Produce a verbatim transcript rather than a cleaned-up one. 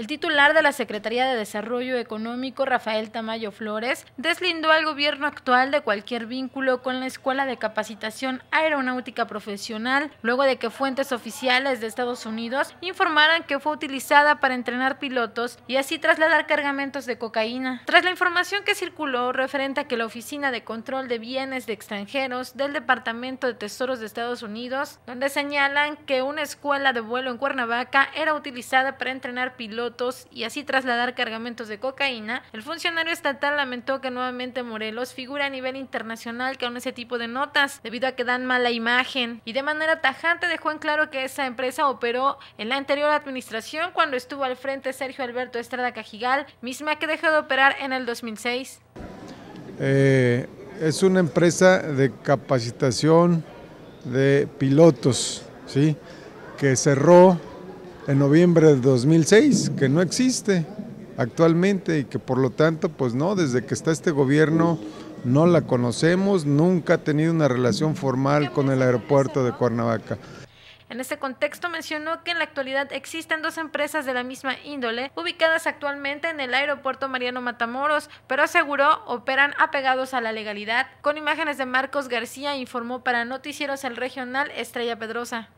El titular de la Secretaría de Desarrollo Económico, Rafael Tamayo Flores, deslindó al gobierno actual de cualquier vínculo con la Escuela de Capacitación Aeronáutica Profesional, luego de que fuentes oficiales de Estados Unidos informaran que fue utilizada para entrenar pilotos y así trasladar cargamentos de cocaína. Tras la información que circuló referente a que la Oficina de Control de Bienes de Extranjeros del Departamento de Tesoros de Estados Unidos, donde señalan que una escuela de vuelo en Cuernavaca era utilizada para entrenar pilotos y así trasladar cargamentos de cocaína, el funcionario estatal lamentó que nuevamente Morelos figura a nivel internacional con ese tipo de notas, debido a que dan mala imagen, y de manera tajante dejó en claro que esa empresa operó en la anterior administración cuando estuvo al frente Sergio Alberto Estrada Cajigal, misma que dejó de operar en el dos mil seis. Eh, es una empresa de capacitación de pilotos, ¿sí?, que cerró en noviembre del dos mil seis, que no existe actualmente y que por lo tanto, pues no, desde que está este gobierno no la conocemos, nunca ha tenido una relación formal con el aeropuerto de Cuernavaca. En este contexto mencionó que en la actualidad existen dos empresas de la misma índole ubicadas actualmente en el aeropuerto Mariano Matamoros, pero aseguró operan apegados a la legalidad. Con imágenes de Marcos García informó para Noticieros El Regional Estrella Pedrosa.